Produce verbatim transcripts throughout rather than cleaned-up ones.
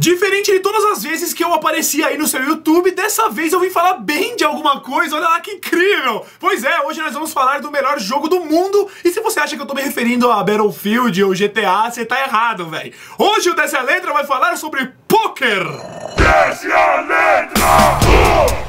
Diferente de todas as vezes que eu apareci aí no seu YouTube, dessa vez eu vim falar bem de alguma coisa, olha lá que incrível! Pois é, hoje nós vamos falar do melhor jogo do mundo, e se você acha que eu tô me referindo a Battlefield ou G T A, você tá errado, velho. Hoje o Desce a Letra vai falar sobre poker! Desce a Letra!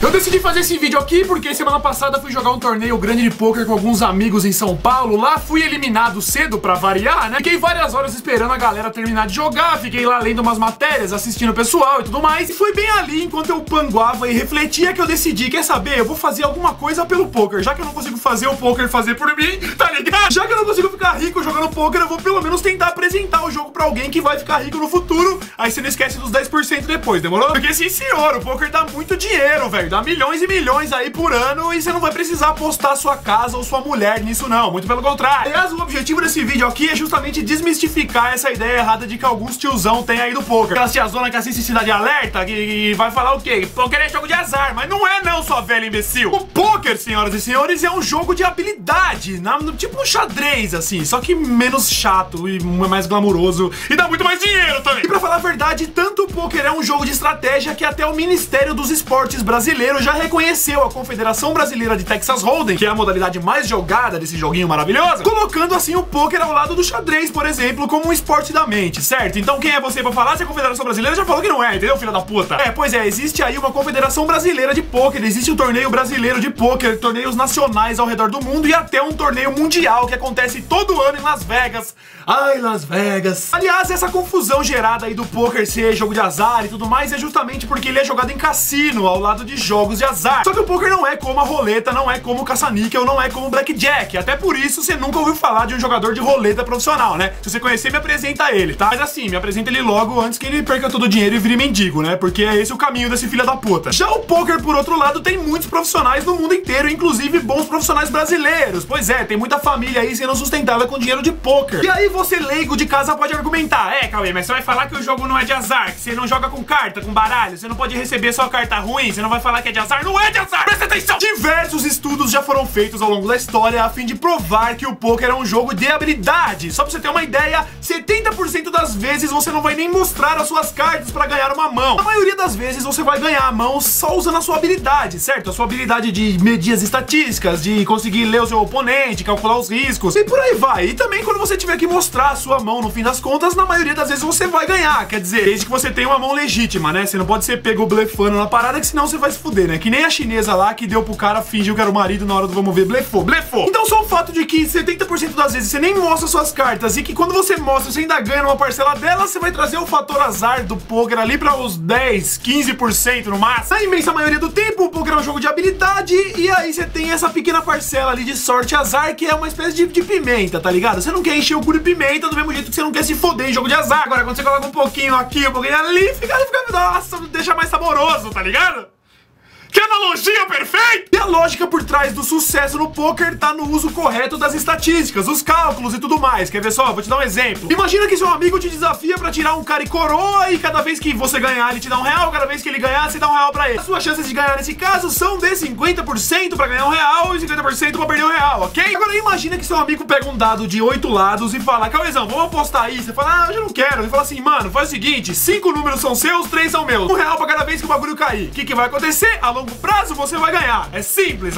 Eu decidi fazer esse vídeo aqui porque semana passada fui jogar um torneio grande de poker com alguns amigos em São Paulo. Lá fui eliminado cedo pra variar, né? Fiquei várias horas esperando a galera terminar de jogar, fiquei lá lendo umas matérias, assistindo o pessoal e tudo mais. E foi bem ali, enquanto eu panguava e refletia, que eu decidi, quer saber, eu vou fazer alguma coisa pelo poker. Já que eu não consigo fazer o poker fazer por mim, tá ligado? Já que eu não consigo ficar rico jogando poker, eu vou pelo menos tentar apresentar o jogo pra alguém que vai ficar rico no futuro. Aí você não esquece dos dez por cento depois, demorou? Porque sim senhor, o poker dá muito dinheiro, velho. Dá milhões e milhões aí por ano e você não vai precisar apostar sua casa ou sua mulher nisso não, muito pelo contrário. Aliás, o objetivo desse vídeo aqui é justamente desmistificar essa ideia errada de que alguns tiozão tem aí do poker. Aquela tiazona que assiste Cidade Alerta e vai falar o quê? Poker é jogo de azar, mas não é não, sua velha imbecil. O poker, senhoras e senhores, é um jogo de habilidade, na, tipo um xadrez assim, só que menos chato e mais glamuroso e dá muito mais dinheiro também. E pra falar a verdade, tanto o poker é um jogo de estratégia que até o Ministério dos Esportes Brasileiro já reconheceu a Confederação Brasileira de Texas Hold'em, que é a modalidade mais jogada desse joguinho maravilhoso, colocando assim o pôquer ao lado do xadrez, por exemplo, como um esporte da mente, certo? Então quem é você pra falar se a Confederação Brasileira já falou que não é, entendeu, filha da puta? É, pois é, existe aí uma Confederação Brasileira de Pôquer, existe um torneio brasileiro de pôquer, torneios nacionais ao redor do mundo e até um torneio mundial que acontece todo ano em Las Vegas. Ai, Las Vegas. Aliás, essa confusão gerada aí do pôquer ser jogo de azar e tudo mais é justamente porque ele é jogado em cassino, ao lado de jogos de azar. Só que o poker não é como a roleta, não é como o caça-níquel, não é como o blackjack. Até por isso você nunca ouviu falar de um jogador de roleta profissional, né? Se você conhecer, me apresenta ele, tá? Mas assim, me apresenta ele logo antes que ele perca todo o dinheiro e vire mendigo, né? Porque é esse o caminho desse filho da puta. Já o poker, por outro lado, tem muitos profissionais no mundo inteiro, inclusive bons profissionais brasileiros. Pois é, tem muita família aí sendo sustentada com dinheiro de poker. E aí você, leigo de casa, pode argumentar: é, Cauê, mas você vai falar que o jogo não é de azar, que você não joga com carta, com baralho, você não pode receber só carta ruim, você não vai falar que é de azar. Não é de azar! Presta atenção! Diversos estudos já foram feitos ao longo da história a fim de provar que o poker é um jogo de habilidade. Só pra você ter uma ideia, setenta por cento das vezes você não vai nem mostrar as suas cartas pra ganhar uma mão. Na maioria das vezes você vai ganhar a mão só usando a sua habilidade, certo? A sua habilidade de medir as estatísticas, de conseguir ler o seu oponente, calcular os riscos e por aí vai. E também quando você tiver que mostrar a sua mão no fim das contas, na maioria das vezes você vai ganhar. Quer dizer, desde que você tenha uma mão legítima, né? Você não pode ser pego blefando na parada, que senão você vai se fuder, né? Que nem a chinesa lá que deu pro cara, fingiu que era o marido, na hora do vamos ver, blefou, blefou. Então só o fato de que setenta por cento das vezes você nem mostra suas cartas e que quando você mostra você ainda ganha uma parcela delas, você vai trazer o fator azar do poker ali pra uns dez, quinze por cento no máximo. Na imensa maioria do tempo o poker é um jogo de habilidade e aí você tem essa pequena parcela ali de sorte azar que é uma espécie de, de pimenta, tá ligado? Você não quer encher o cu de pimenta do mesmo jeito que você não quer se foder em jogo de azar. Agora quando você coloca um pouquinho aqui, um pouquinho ali, fica, fica, nossa, deixa mais saboroso, tá ligado? Que analogia perfeita! E a lógica por trás do sucesso no poker tá no uso correto das estatísticas, os cálculos e tudo mais. Quer ver só? Vou te dar um exemplo. Imagina que seu amigo te desafia pra tirar um cara e coroa e cada vez que você ganhar ele te dá um real, cada vez que ele ganhar você dá um real pra ele. As suas chances de ganhar nesse caso são de cinquenta por cento pra ganhar um real e cinquenta por cento pra perder um real, ok? Agora imagina que seu amigo pega um dado de oito lados e fala: Cauêzão, vamos apostar aí. Você fala: ah, eu já não quero. Ele fala assim: mano, faz o seguinte, cinco números são seus, três são meus. Um real pra cada vez que o bagulho cair. O que que vai acontecer? A longo prazo você vai ganhar. É simples,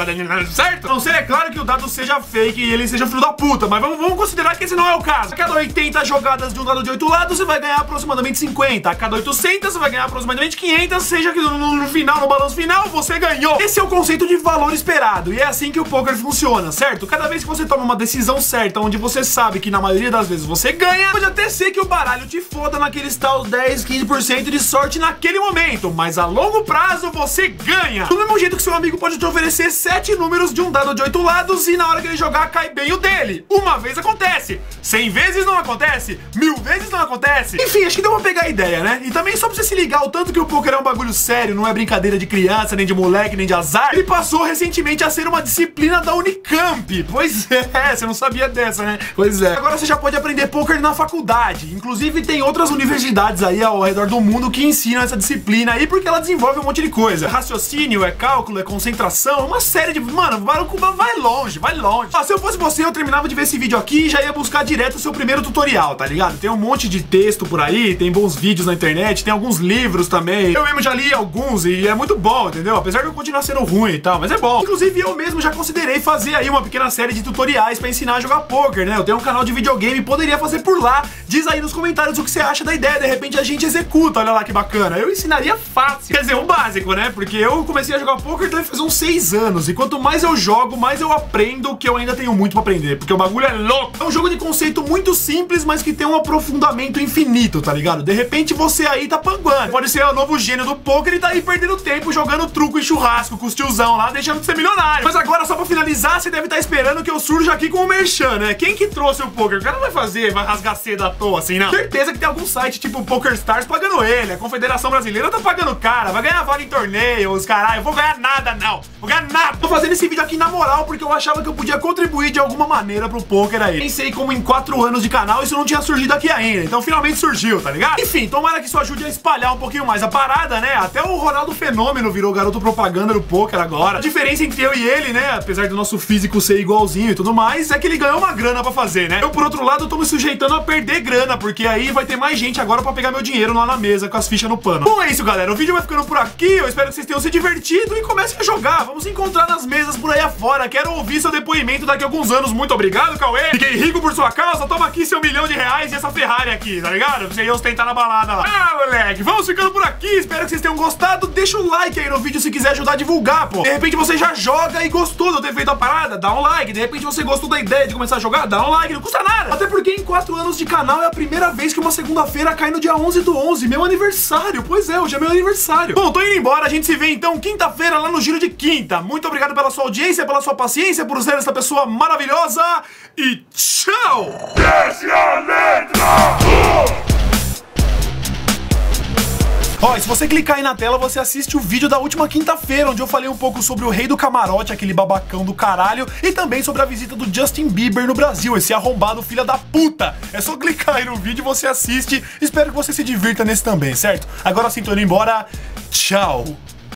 certo? A não ser, é claro, que o dado seja fake e ele seja filho da puta, mas vamos, vamos considerar que esse não é o caso. A cada oitenta jogadas de um dado de oito lados, você vai ganhar aproximadamente cinquenta. A cada oitocentos, você vai ganhar aproximadamente quinhentas, seja que no, no, no final, no balanço final, você ganhou. Esse é o conceito de valor esperado, e é assim que o poker funciona, certo? Cada vez que você toma uma decisão certa, onde você sabe que na maioria das vezes você ganha, pode até ser que o baralho te foda naqueles tal dez, quinze por cento de sorte naquele momento, mas a longo prazo você ganha. Do mesmo jeito que seu amigo pode te oferecer sete números de um dado de oito lados e na hora que ele jogar cai bem o dele. Uma vez acontece, cem vezes não acontece, mil vezes não acontece. Enfim, acho que deu pra pegar a ideia, né? E também só pra você se ligar o tanto que o poker é um bagulho sério, não é brincadeira de criança, nem de moleque, nem de azar. Ele passou recentemente a ser uma disciplina da Unicamp. Pois é, você não sabia dessa, né? Pois é. Agora você já pode aprender poker na faculdade. Inclusive tem outras universidades aí ao redor do mundo que ensinam essa disciplina aí porque ela desenvolve um monte de coisa. Raciocínio, raciocínio, é cálculo, é concentração, é uma série de... Mano, o Barucuba vai longe, vai longe. Ah, se eu fosse você, eu terminava de ver esse vídeo aqui e já ia buscar direto o seu primeiro tutorial, tá ligado? Tem um monte de texto por aí, tem bons vídeos na internet, tem alguns livros também. Eu mesmo já li alguns e é muito bom, entendeu? Apesar de eu continuar sendo ruim e tal, mas é bom. Inclusive, eu mesmo já considerei fazer aí uma pequena série de tutoriais pra ensinar a jogar poker, né? Eu tenho um canal de videogame, poderia fazer por lá. Diz aí nos comentários o que você acha da ideia, de repente a gente executa, olha lá que bacana. Eu ensinaria fácil, quer dizer, um básico, né? Porque eu comecei a jogar poker deve fazer uns seis anos, e quanto mais eu jogo, mais eu aprendo, que eu ainda tenho muito pra aprender, porque o bagulho é louco. É um jogo de conceito muito simples, mas que tem um aprofundamento infinito, tá ligado? De repente você aí tá panguando, pode ser o novo gênio do poker e tá aí perdendo tempo jogando truco e churrasco com os tiozão lá, deixando de ser milionário. Mas agora, só pra finalizar, você deve estar esperando que eu surja aqui com o merchan, né? Quem que trouxe o poker? O cara não vai fazer, vai rasgar cedo à toa, assim, não. Certeza que tem algum site tipo Poker Stars pagando ele, a Confederação Brasileira tá pagando o cara, vai ganhar vaga em torneios, caralho, eu vou ganhar nada, não, vou ganhar nada. Tô fazendo esse vídeo aqui na moral porque eu achava que eu podia contribuir de alguma maneira pro poker aí. Pensei como em quatro anos de canal isso não tinha surgido aqui ainda, então finalmente surgiu, tá ligado? Enfim, tomara que isso ajude a espalhar um pouquinho mais a parada, né? Até o Ronaldo Fenômeno virou garoto propaganda do poker agora. A diferença entre eu e ele, né, apesar do nosso físico ser igualzinho e tudo mais, é que ele ganhou uma grana pra fazer, né? Eu, por outro lado, eu tô me sujeitando a perder grana, porque aí vai ter mais gente agora pra pegar meu dinheiro lá na mesa com as fichas no pano. Bom, é isso, galera. O vídeo vai ficando por aqui. Eu espero que vocês tenham se divertido e comecem a jogar. Vamos se encontrar nas mesas por aí afora. Quero ouvir seu depoimento daqui a alguns anos. Muito obrigado, Cauê. Fiquei rico por sua causa. Toma aqui seu milhão de reais e essa Ferrari aqui, tá ligado? Pra você ir ostentar na balada lá. Ah, moleque. Vamos ficando por aqui. Espero que vocês tenham gostado. Deixa o like aí no vídeo se quiser ajudar a divulgar, pô. De repente você já joga e gostou de eu ter feito a parada. Dá um like. De repente você gostou da ideia de começar a jogar. Dá um like. Não custa nada. Até porque em quatro anos de canal é a primeira vez que uma segunda-feira cai no dia onze do onze. Meu aniversário. Pois é, hoje é meu aniversário. Bom, tô indo embora. A gente se vê então quinta-feira lá no Giro de Quinta. Muito obrigado pela sua audiência, pela sua paciência, por ser essa pessoa maravilhosa. E tchau! Desce a letra! Ó, e se você clicar aí na tela, você assiste o vídeo da última quinta-feira, onde eu falei um pouco sobre o rei do camarote, aquele babacão do caralho, e também sobre a visita do Justin Bieber no Brasil, esse arrombado filho da puta. É só clicar aí no vídeo e você assiste. Espero que você se divirta nesse também, certo? Agora sim, tô indo embora. Tchau!